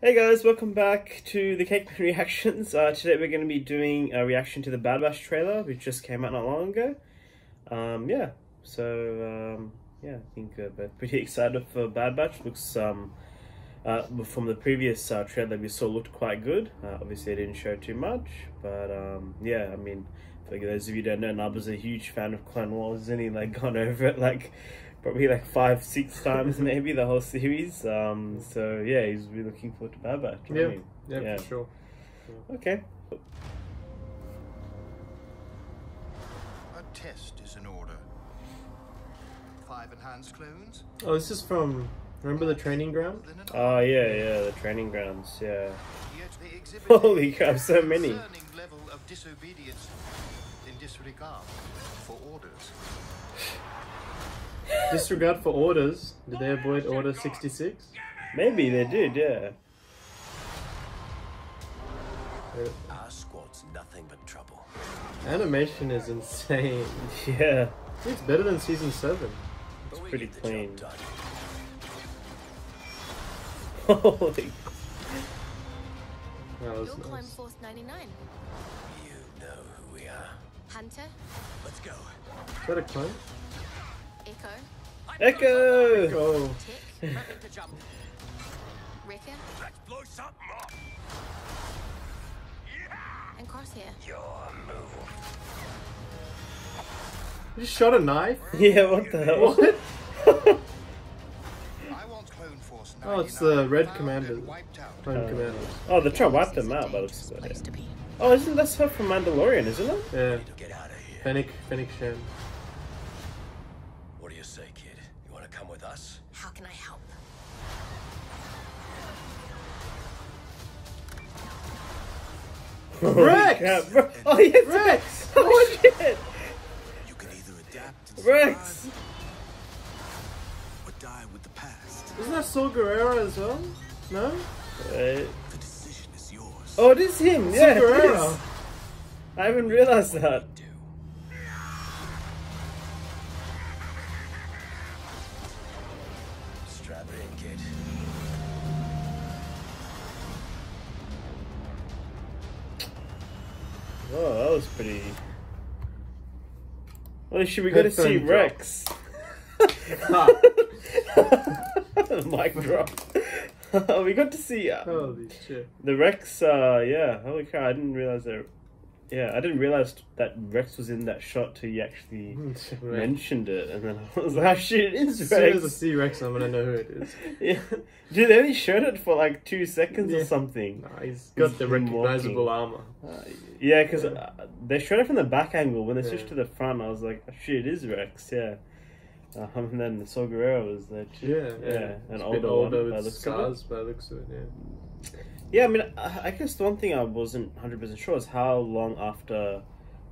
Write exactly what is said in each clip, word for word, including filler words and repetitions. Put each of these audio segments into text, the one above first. Hey guys, welcome back to the CakeMen Reactions. Uh, today we're going to be doing a reaction to the Bad Batch trailer, which just came out not long ago. Um, yeah, so um, yeah, I think uh, we're pretty excited for Bad Batch. Looks um, uh, from the previous uh, trailer that we saw looked quite good. Uh, obviously, it didn't show too much, but um, yeah, I mean, for those of you who don't know, Nub is a huge fan of Clone Wars, isn't he? Like, gone over it like probably like five, six times maybe the whole series. Um, so yeah, he's really looking forward to Bad Batch. Yeah, I mean? yeah, yeah, for sure. Yeah. Okay. A test is in order. Five enhanced clones. Oh, this is from. Remember the training ground? Oh uh, yeah, yeah, the training grounds. Yeah. Holy crap! So many. Level of disobedience in disregard for orders. Disregard for orders? Did they avoid Order sixty-six? Maybe they did, yeah. Our squad's nothing but trouble. Animation is insane. Yeah. It's better than season seven. It's pretty clean. Holy. That was nice. Clone Force ninety-nine. You know who we are. Hunter. Let's go. Is that a clone? Echo. Echo! Echo. Tick. To jump. Wrecker. Let's blow something up. Yeah. And Crosshair. Your move. You shot a knife? Yeah, what the hell? What? I want Clone Force ninety-nine. Oh, it's the Red Commanders. Clone uh, Commanders. Oh, they trying to wipe them out, but it's good. Yeah. Oh, isn't that's her from Mandalorian, isn't it? Yeah. Get out of here. Fennec, Fennec Shen. How can I help? Rex! Rex! Oh yes, Rex! Oh shit! You can either adapt and Rex! Or die with the past. Isn't that Saw Gerrera as well? No? Wait. The decision is yours. Oh, it is him! Yeah, Saw Gerrera! I haven't realized that. Oh, that was pretty. Well, should we go to see drop. Rex? Ah. Mic drop. We got to see. Uh, holy shit. The Rex. Uh, yeah. Holy cow! I didn't realize that. Yeah, I didn't realize that Rex was in that shot till you actually mentioned it, and then I was like, oh, "Shit, it is Rex." As soon as I see Rex, I'm gonna know who it is. Yeah, dude, they only showed it for like two seconds yeah. or something. Nah, he's got he's the recognizable walking. armor. Uh, yeah, because yeah. uh, they showed it from the back angle. When they switched yeah. to the front, I was like, oh, "Shit, it is Rex." Yeah, um, and then the Saw Gerrera was there too. Yeah, yeah, yeah. It's an older, bit older one, with scars by the looks of it. Yeah. Yeah, I mean, I guess the one thing I wasn't one hundred percent sure is how long after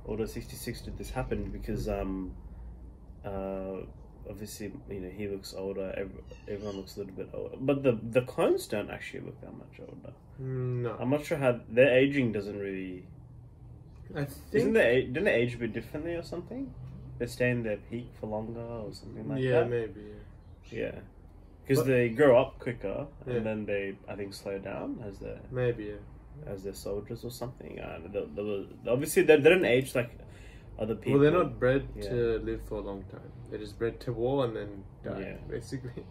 Order sixty-six did this happen, because um, uh, obviously, you know, he looks older, everyone looks a little bit older, but the the clones don't actually look that much older. No. I'm not sure how, their aging doesn't really, I think... Isn't they, didn't they age a bit differently or something? They stay in their peak for longer or something like yeah, that? Maybe, yeah, maybe. Yeah. Because they grow up quicker, and yeah. then they, I think, slow down as they maybe yeah. as they're soldiers or something. Uh, they, they, obviously, they, they don't age like other people. Well, they're not bred yeah. to live for a long time. They're just bred to war and then die, yeah. basically.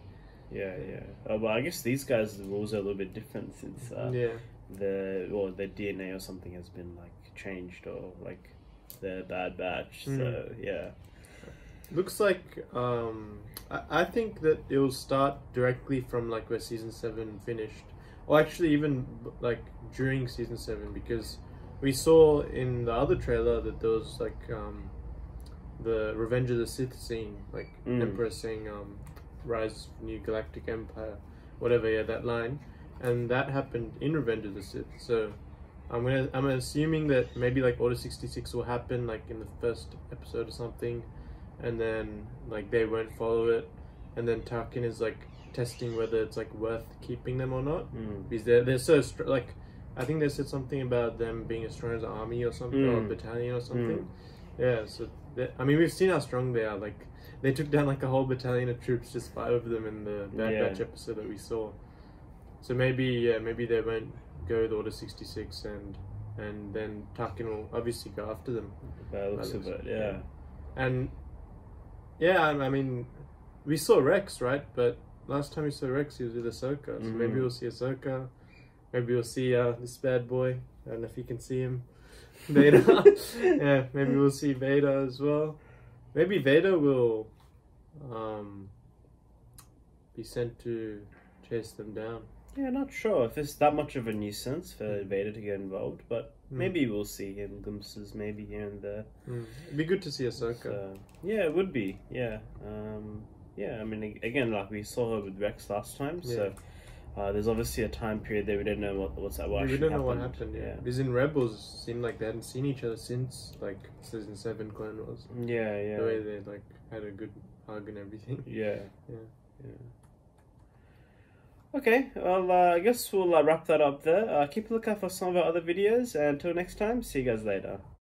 Yeah, yeah. Oh, well, I guess these guys' the rules are a little bit different since uh, yeah. the or their D N A or something has been like changed, or like they're Bad Batch. Mm. So yeah. Looks like um, I, I think that it will start directly from like where season seven finished, or actually even like during season seven, because we saw in the other trailer that there was like um, the Revenge of the Sith scene, like mm. Emperor saying um, "Rise of New Galactic Empire," whatever, yeah, that line, and that happened in Revenge of the Sith. So I'm gonna, I'm assuming that maybe like Order sixty-six will happen like in the first episode or something. And then, like, they won't follow it. And then Tarkin is, like, testing whether it's, like, worth keeping them or not. Mm. Because they're, they're so, str like, I think they said something about them being as strong as an army or something, mm. or a battalion or something. Mm. Yeah, so, I mean, we've seen how strong they are. Like, they took down, like, a whole battalion of troops, just five of them in the Bad yeah. Batch episode that we saw. So maybe, yeah, maybe they won't go with Order sixty-six, and and then Tarkin will obviously go after them. That looks a bit, yeah. And yeah, I mean, we saw Rex, right? But last time we saw Rex, he was with Ahsoka. So mm-hmm. maybe we'll see Ahsoka. Maybe we'll see uh, this bad boy. I don't know if you can see him. Vader. Yeah, maybe we'll see Vader as well. Maybe Vader will um, be sent to chase them down. Yeah, not sure if it's that much of a nuisance for Vader to get involved, but mm. maybe we'll see him glimpses, maybe here and there. Mm. It'd be good to see Ahsoka. So, yeah, it would be. Yeah, um, yeah. I mean, again, like we saw her with Rex last time, yeah. so uh, there's obviously a time period there we don't know what what's that. What we don't know happened. what happened. Yeah, because in Rebels, it seemed like they hadn't seen each other since like season seven Clone Wars. Yeah, yeah. The way they like had a good hug and everything. Yeah, yeah, yeah. Okay, well, uh, I guess we'll uh, wrap that up there. Uh, keep a lookout for some of our other videos, and until next time, see you guys later.